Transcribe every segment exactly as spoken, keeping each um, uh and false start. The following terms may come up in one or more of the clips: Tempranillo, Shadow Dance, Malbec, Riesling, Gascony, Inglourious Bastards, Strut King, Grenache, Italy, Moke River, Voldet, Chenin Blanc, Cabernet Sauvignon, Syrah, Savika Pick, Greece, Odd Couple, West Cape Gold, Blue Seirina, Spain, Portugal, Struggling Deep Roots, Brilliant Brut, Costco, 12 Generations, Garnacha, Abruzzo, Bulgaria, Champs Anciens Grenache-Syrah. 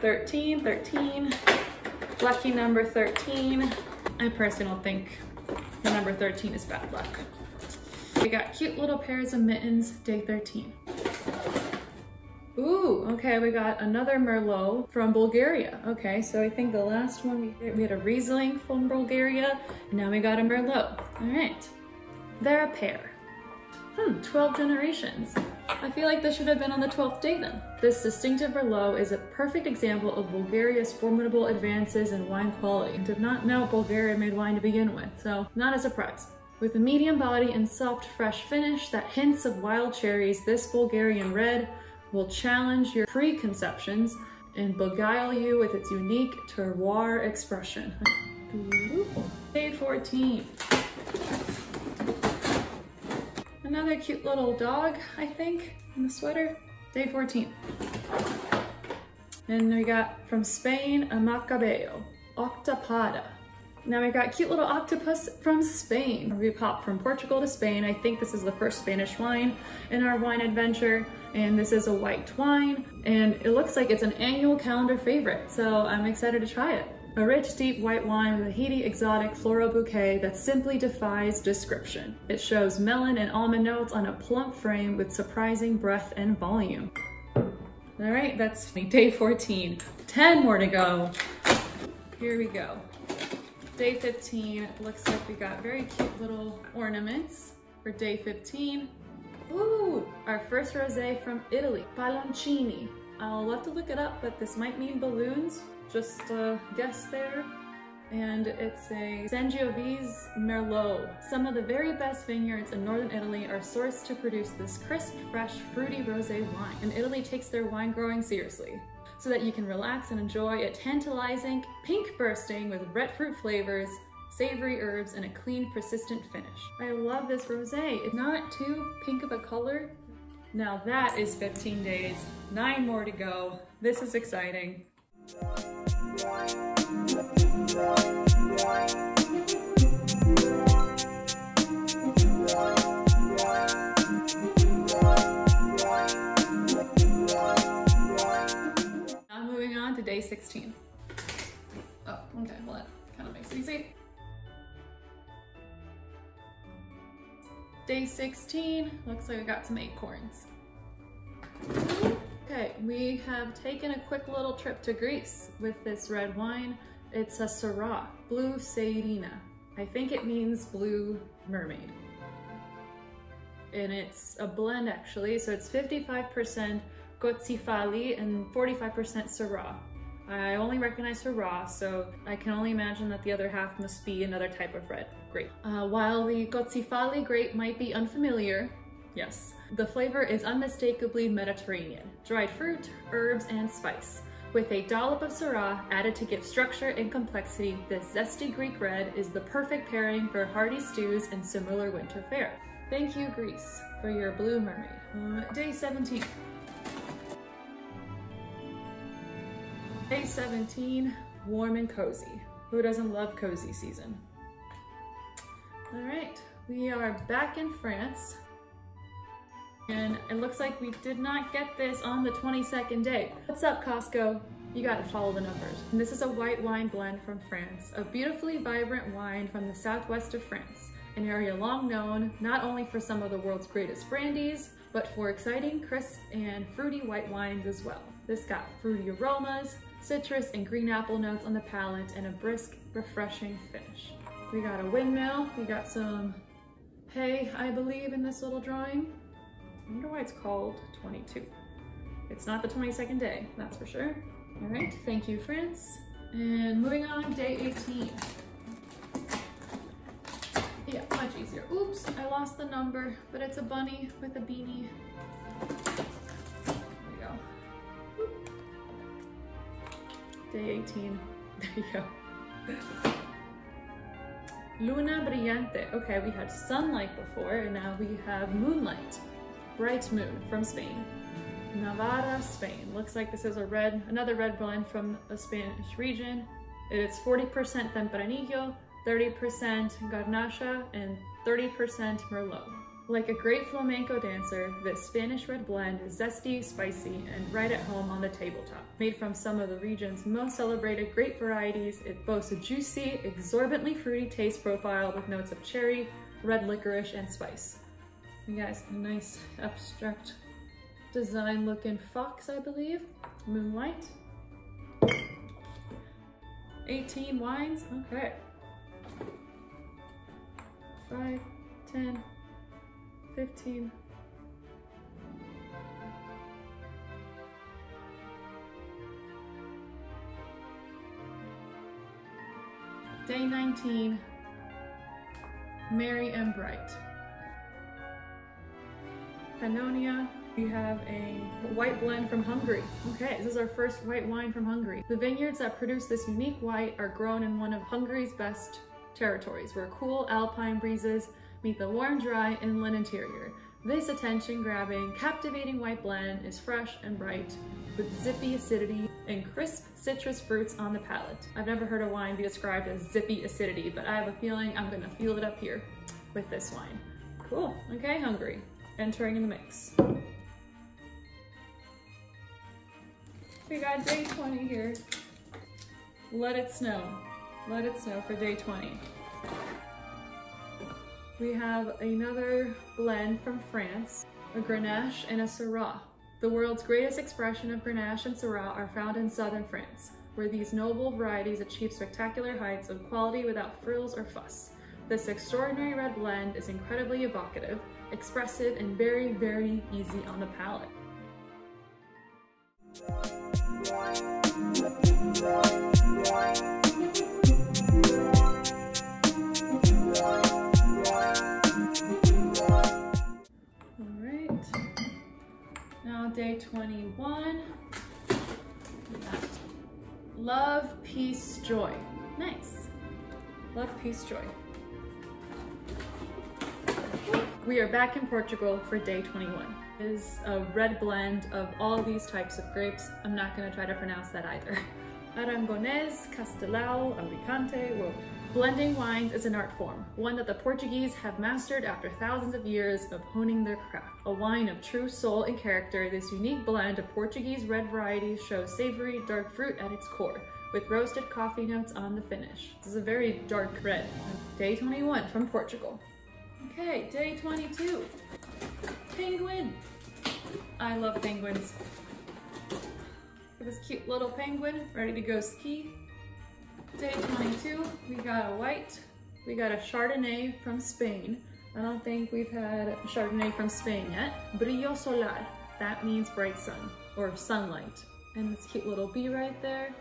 thirteen, thirteen, lucky number thirteen. I personally think the number thirteen is bad luck. We got cute little pairs of mittens, day thirteen. Ooh, okay, we got another Merlot from Bulgaria. Okay, so I think the last one we did, we had a Riesling from Bulgaria, and now we got a Merlot. All right, they're a pair. Hmm, twelve Generations. I feel like this should have been on the twelfth day then. This distinctive Merlot is a perfect example of Bulgaria's formidable advances in wine quality. I did not know Bulgaria made wine to begin with, so not a surprise. With a medium body and soft, fresh finish that hints of wild cherries, this Bulgarian red will challenge your preconceptions and beguile you with its unique terroir expression. Beautiful. Day fourteen. Another cute little dog, I think, in the sweater. Day fourteen. And we got from Spain a Macabeo, Octopada. Now we've got cute little octopus from Spain. We've hopped from Portugal to Spain. I think this is the first Spanish wine in our wine adventure. And this is a white wine. And it looks like it's an annual calendar favorite. So I'm excited to try it. A rich, deep white wine with a heady, exotic floral bouquet that simply defies description. It shows melon and almond notes on a plump frame with surprising breadth and volume. All right, that's day fourteen. ten more to go. Here we go. Day fifteen, looks like we got very cute little ornaments for day fifteen. Ooh, our first rosé from Italy, Palloncini. I'll have to look it up, but this might mean balloons. Just a guess there. And it's a Sangiovese Merlot. Some of the very best vineyards in northern Italy are sourced to produce this crisp, fresh, fruity rosé wine. And Italy takes their wine growing seriously, so that you can relax and enjoy a tantalizing pink bursting with red fruit flavors, savory herbs, and a clean, persistent finish. I love this rosé. It's not too pink of a color. Now that is fifteen days, nine more to go. This is exciting. To day sixteen. Oh, okay, well that kind of makes it easy. Day sixteen, looks like we got some acorns. Okay, we have taken a quick little trip to Greece with this red wine. It's a Syrah, Blue Seirina. I think it means blue mermaid. And it's a blend actually, so it's fifty-five percent Kotsifli and forty-five percent Syrah. I only recognize Syrah, so I can only imagine that the other half must be another type of red grape. Uh, while the Kotsifli grape might be unfamiliar, yes, the flavor is unmistakably Mediterranean, dried fruit, herbs, and spice. With a dollop of Syrah added to give structure and complexity, this zesty Greek red is the perfect pairing for hearty stews and similar winter fare. Thank you, Greece, for your blue mermaid. Uh, day seventeen. Day seventeen, warm and cozy. Who doesn't love cozy season? All right, we are back in France. And it looks like we did not get this on the twenty-second day. What's up, Costco? You gotta follow the numbers. And this is a white wine blend from France, a beautifully vibrant wine from the southwest of France, an area long known not only for some of the world's greatest brandies, but for exciting, crisp, and fruity white wines as well. This got fruity aromas, citrus and green apple notes on the palate, and a brisk, refreshing finish. We got a windmill, we got some hay, I believe, in this little drawing. I wonder why it's called twenty-two. It's not the twenty-second day, that's for sure. All right, thank you, France. And moving on, day eighteen. Yeah, much easier. Oops, I lost the number, but it's a bunny with a beanie. Day eighteen, there you go. Luna brillante. Okay, we had sunlight before and now we have moonlight. Bright moon from Spain. Navarra, Spain. Looks like this is a red, another red blend from a Spanish region. It is forty percent Tempranillo, thirty percent Garnacha, and thirty percent Merlot. Like a great flamenco dancer, this Spanish red blend is zesty, spicy, and right at home on the tabletop. Made from some of the region's most celebrated grape varieties, it boasts a juicy, exorbitantly fruity taste profile with notes of cherry, red licorice, and spice. You guys, a nice abstract design looking fox, I believe. Moonlight. eighteen wines, okay. five, ten, fifteen. Day nineteen, Merry and Bright. Pannonia. We have a white blend from Hungary. Okay, this is our first white wine from Hungary. The vineyards that produce this unique white are grown in one of Hungary's best territories, where cool alpine breezes meet the warm, dry inland interior. This attention-grabbing, captivating white blend is fresh and bright, with zippy acidity and crisp citrus fruits on the palate. I've never heard a wine be described as zippy acidity, but I have a feeling I'm gonna feel it up here with this wine. Cool, okay, Hungary, entering in the mix. We got day twenty here. Let it snow. Let it snow for day twenty. We have another blend from France, a Grenache and a Syrah. The world's greatest expression of Grenache and Syrah are found in southern France, where these noble varieties achieve spectacular heights of quality without frills or fuss. This extraordinary red blend is incredibly evocative, expressive, and very, very easy on the palate. Alright, now day twenty-one, Love, Peace, Joy. Nice. Love, Peace, Joy. We are back in Portugal for day twenty-one. It is a red blend of all these types of grapes. I'm not going to try to pronounce that either. Aragones, Castelao, Alicante, whoa. Blending wines is an art form, one that the Portuguese have mastered after thousands of years of honing their craft. A wine of true soul and character, this unique blend of Portuguese red varieties shows savory, dark fruit at its core, with roasted coffee notes on the finish. This is a very dark red. Day twenty-one from Portugal. Okay, day twenty-two, penguin. I love penguins. Look at this cute little penguin, ready to go ski. Day twenty-two, we got a white, we got a Chardonnay from Spain. I don't think we've had Chardonnay from Spain yet. Brillo Solar, that means bright sun, or sunlight. And this cute little bee right there.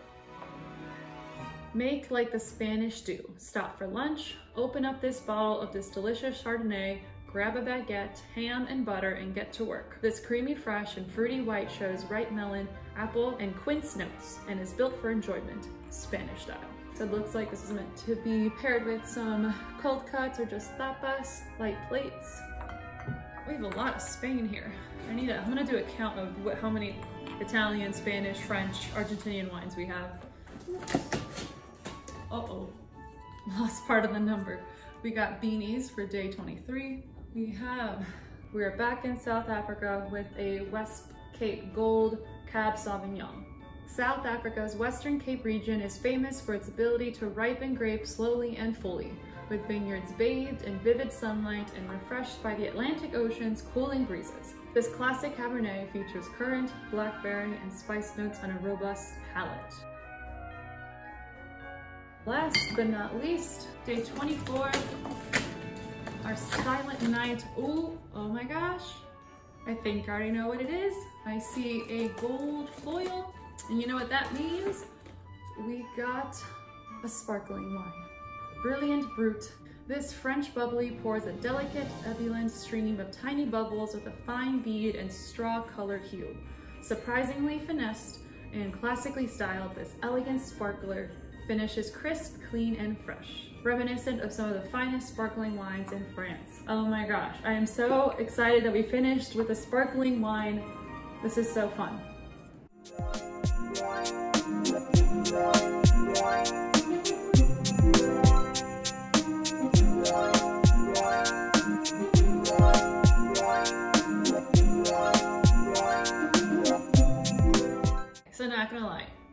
Make like the Spanish do. Stop for lunch, open up this bottle of this delicious Chardonnay, grab a baguette, ham, and butter, and get to work. This creamy, fresh, and fruity white shows ripe melon, apple, and quince notes, and is built for enjoyment, Spanish style. So it looks like this is meant to be paired with some cold cuts or just tapas, light plates. We have a lot of Spain here. I need a, I'm gonna do a count of what, how many Italian, Spanish, French, Argentinian wines we have. Uh-oh, lost part of the number. We got beanies for day twenty-three. We have, we are back in South Africa with a West Cape Gold Cab Sauvignon. South Africa's Western Cape region is famous for its ability to ripen grapes slowly and fully, with vineyards bathed in vivid sunlight and refreshed by the Atlantic Ocean's cooling breezes. This classic Cabernet features currant, blackberry, and spice notes on a robust palate. Last but not least, day twenty-four, our Silent Night. Ooh, oh my gosh. I think I already know what it is. I see a gold foil, and you know what that means? We got a sparkling wine. Brilliant Brut. This French bubbly pours a delicate, ebullient stream of tiny bubbles with a fine bead and straw-colored hue. Surprisingly finessed and classically styled, this elegant sparkler finish is crisp, clean, and fresh, reminiscent of some of the finest sparkling wines in France. Oh my gosh, I am so excited that we finished with a sparkling wine. This is so fun.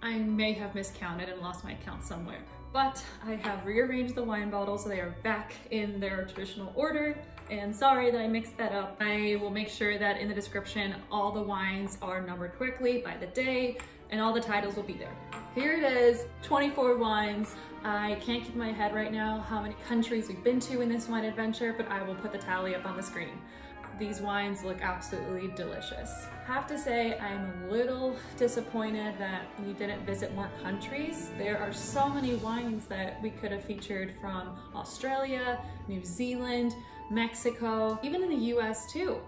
I may have miscounted and lost my count somewhere, but I have rearranged the wine bottles so they are back in their traditional order. And sorry that I mixed that up. I will make sure that in the description, all the wines are numbered correctly by the day and all the titles will be there. Here it is, twenty-four wines. I can't keep my head right now how many countries we've been to in this wine adventure, but I will put the tally up on the screen. These wines look absolutely delicious. I have to say I'm a little disappointed that we didn't visit more countries. There are so many wines that we could have featured from Australia, New Zealand, Mexico, even in the U S too.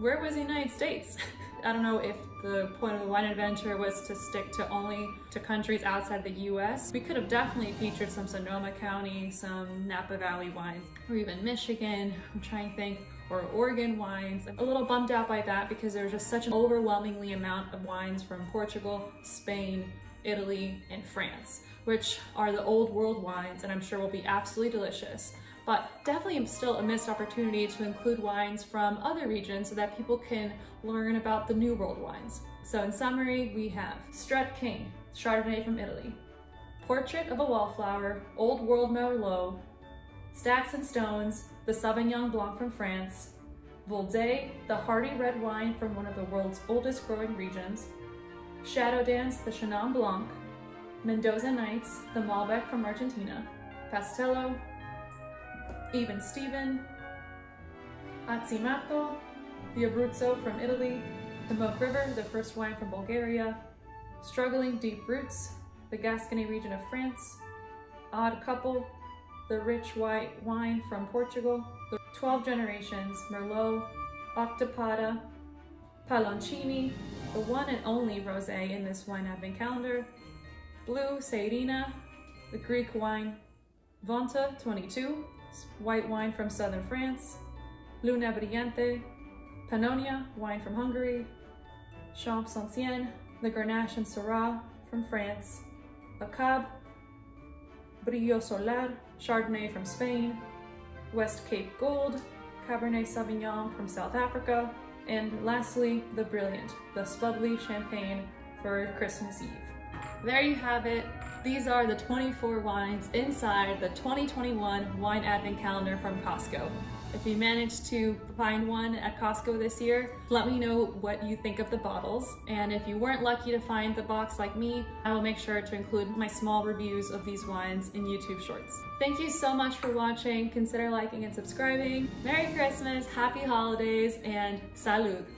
Where was the United States? I don't know if the point of the wine adventure was to stick to only to countries outside the U S. We could have definitely featured some Sonoma County, some Napa Valley wines, or even Michigan, I'm trying to think, or Oregon wines. I'm a little bummed out by that because there's just such an overwhelmingly amount of wines from Portugal, Spain, Italy, and France, which are the old world wines and I'm sure will be absolutely delicious. But definitely still a missed opportunity to include wines from other regions so that people can learn about the New World wines. So in summary, we have Strut King, Chardonnay from Italy, Portrait of a Wallflower, Old World Merlot, Stacks and Stones, the Sauvignon Blanc from France, Voldet, the hearty red wine from one of the world's oldest growing regions, Shadow Dance, the Chenin Blanc, Mendoza Nights, the Malbec from Argentina, Castelao, Even Steven, Azzimato, the Abruzzo from Italy, the Moke River, the first wine from Bulgaria, Struggling Deep Roots, the Gascony region of France, Odd Couple, the rich white wine from Portugal, the twelve Generations, Merlot, Octopada, Palloncini, the one and only rosé in this wine advent calendar, Blue Seirina, the Greek wine, Venta twenty-two, white wine from southern France, Luna Brillante, Pannonia, wine from Hungary, Champs Anciennes, the Grenache and Syrah from France, Macabeo, Brillo Solar, Chardonnay from Spain, West Cape Gold, Cabernet Sauvignon from South Africa, and lastly, the Brilliant, the Spudley Champagne for Christmas Eve. There you have it. These are the twenty-four wines inside the twenty twenty-one Wine Advent Calendar from Costco. If you managed to find one at Costco this year, let me know what you think of the bottles. And if you weren't lucky to find the box like me, I will make sure to include my small reviews of these wines in YouTube Shorts. Thank you so much for watching. Consider liking and subscribing. Merry Christmas, happy holidays, and salud!